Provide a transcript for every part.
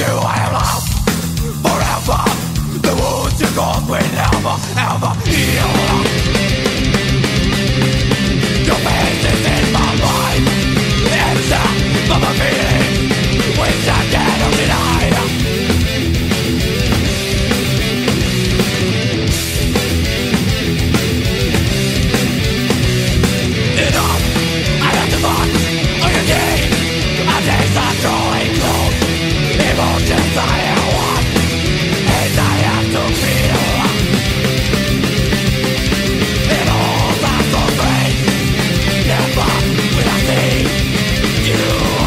you I love forever. The wounds you caused will never, ever heal. Your face is in my mind. It's a mama feeling which I cannot deny. Enough, I left the box. All you need, I taste the drawing clothes. Emotions I have won, and I have to feel. In all that constraint, never will I see you again.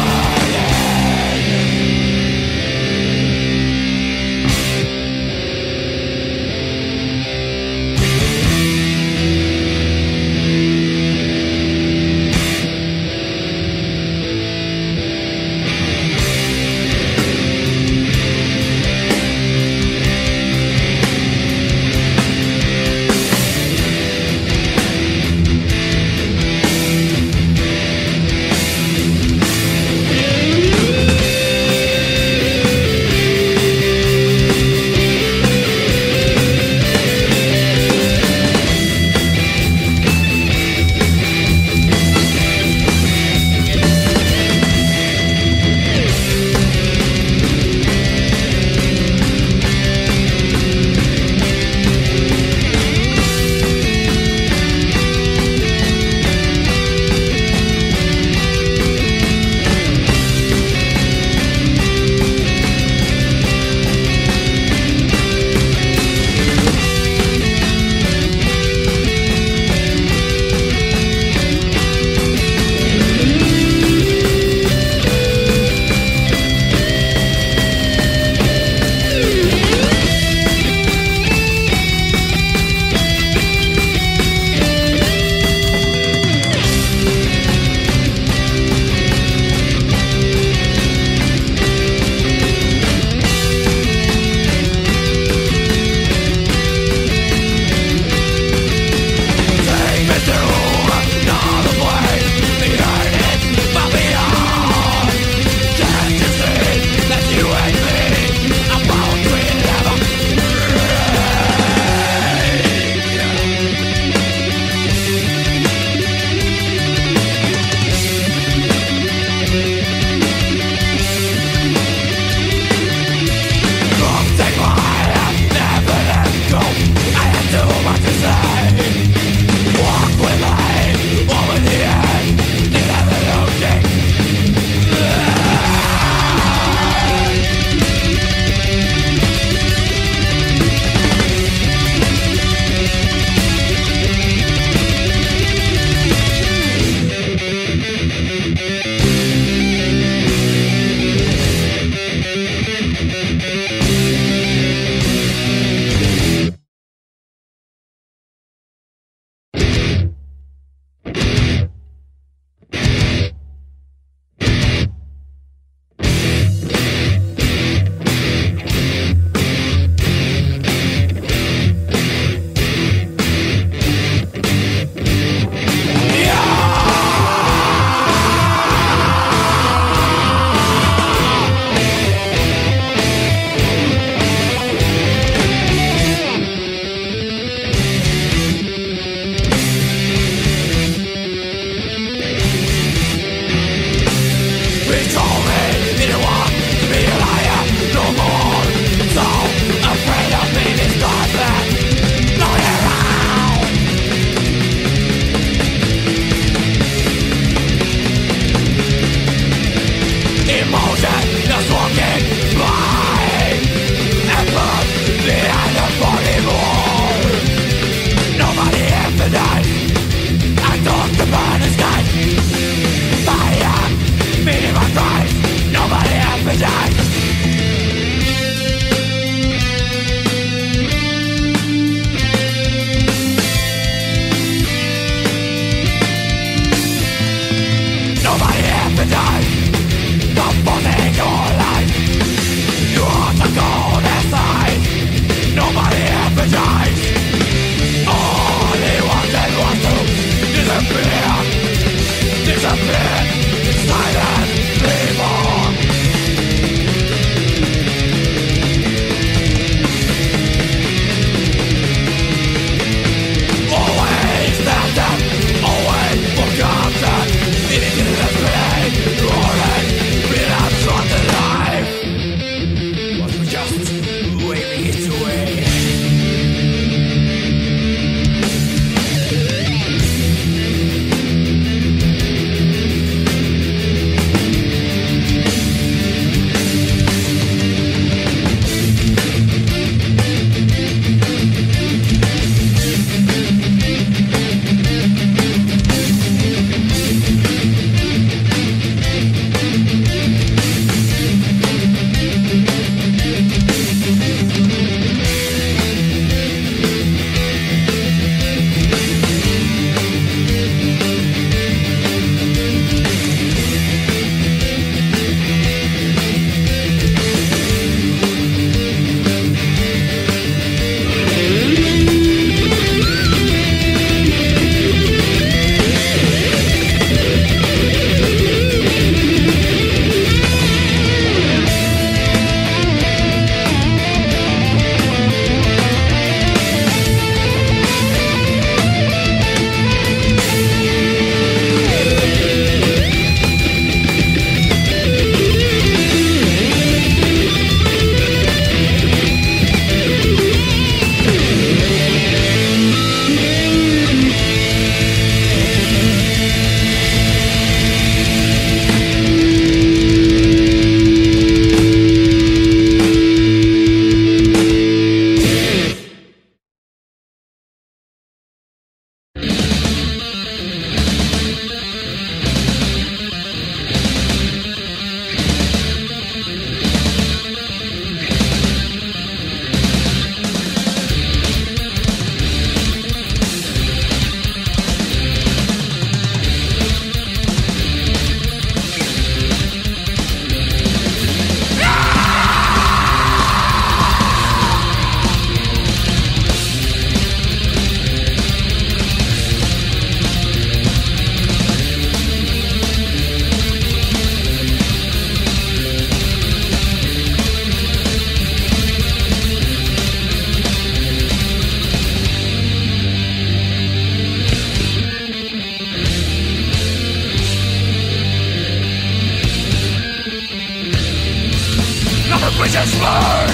which is born.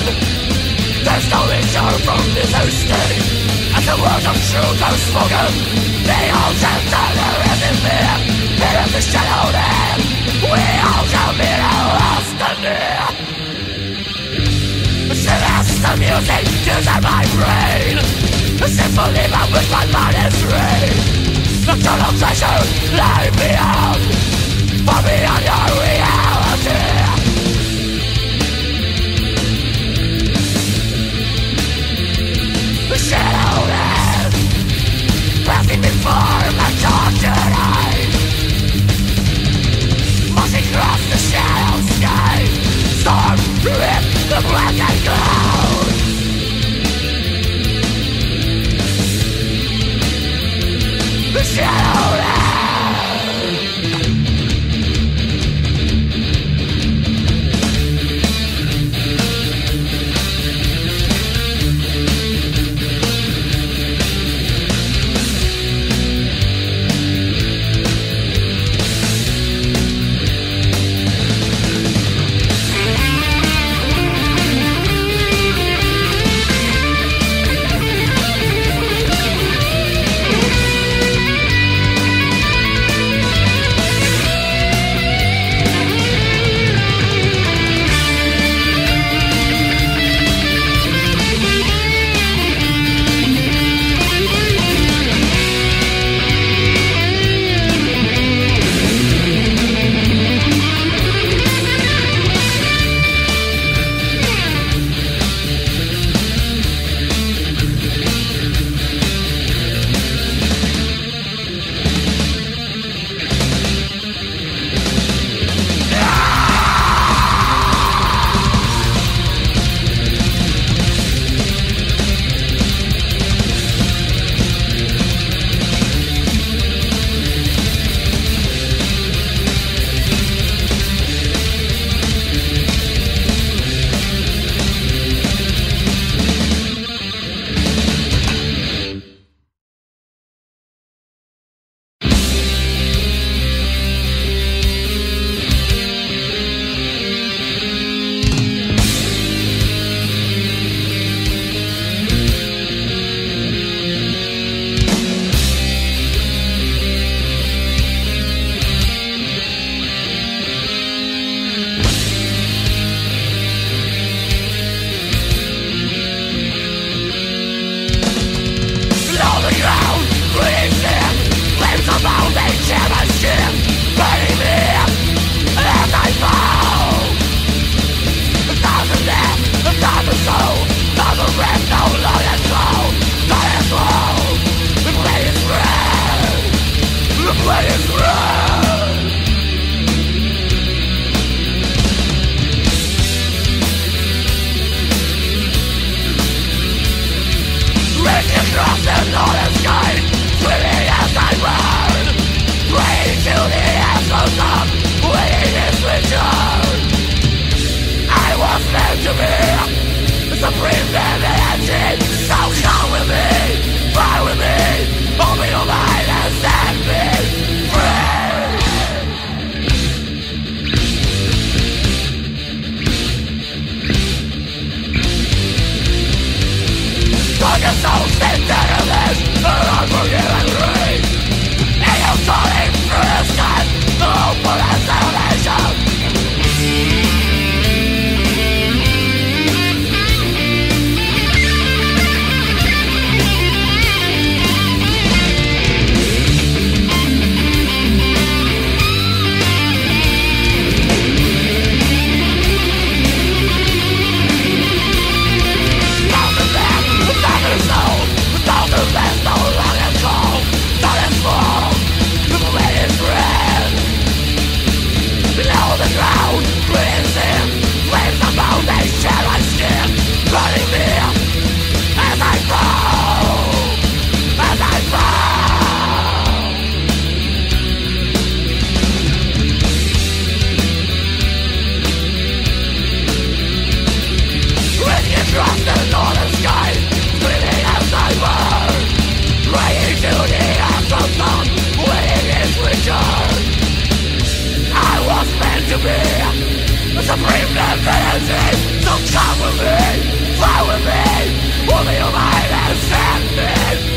There's no return from this hosting, and the words of truth are spoken. They all shall tell their risen fear. Fear of the shadowed end. We all shall be no lost and near. Shivers the music tears at my brain. A symphony by which my mind is free. The total treasure lie beyond, far beyond your reality. Shadowed end, passing before my tortured eyes, marching across the shadowed sky. Storm ripped the blackened cloud. Shadowed I was meant to be supreme divinity. So come with me, fly with me, only your mind is ended.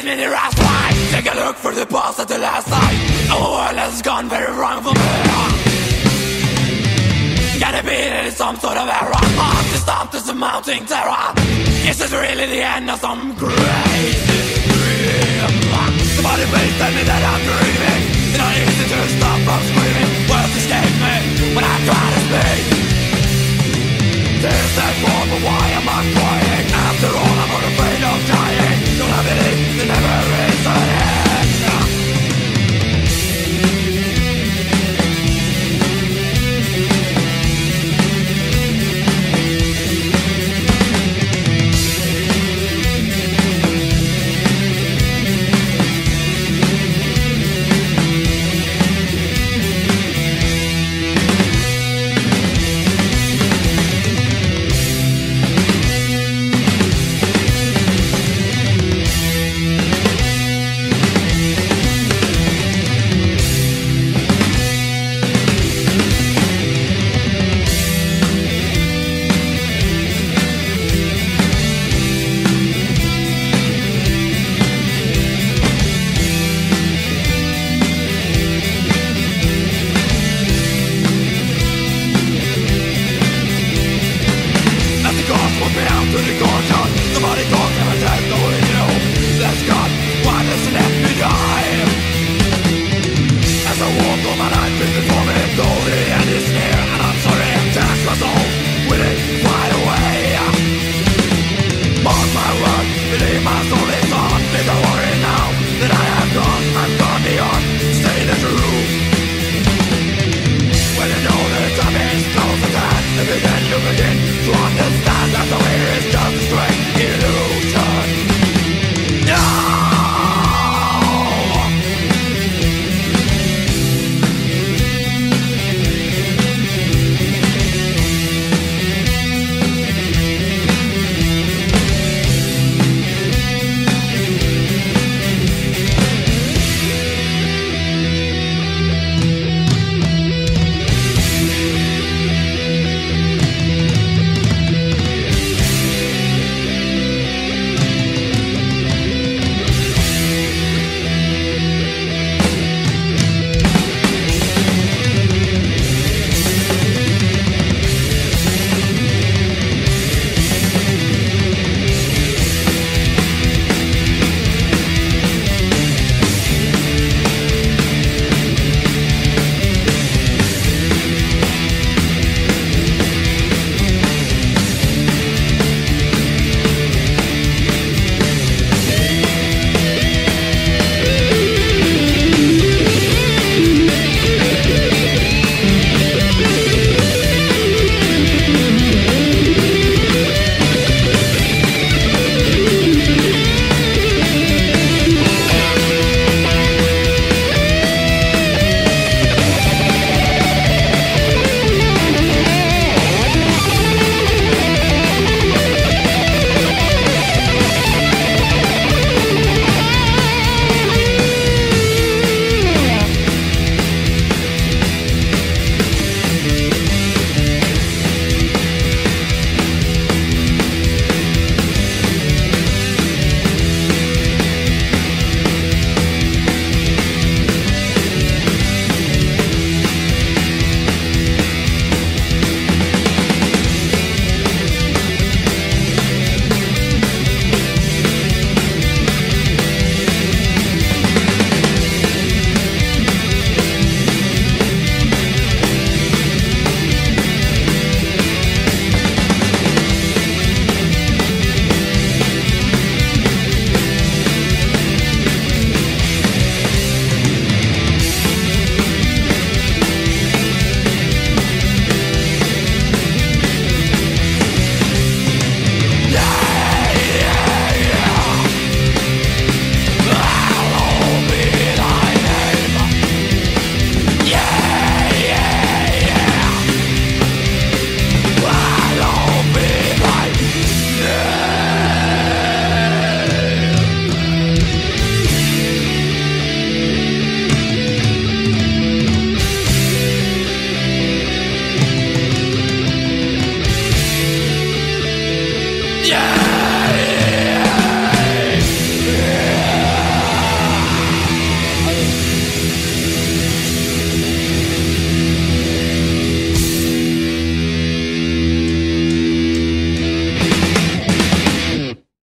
In your ass line. Take a look for the past at the last night. Our world has gone very wrong for me. Gotta be in some sort of error. Hard to stop this mounting terror. Is this really the end of some crazy dream? Somebody please tell me that I'm dreaming. It's not easy to stop from screaming. Words escape me when I try to speak. There's that word, but why am I crying after all?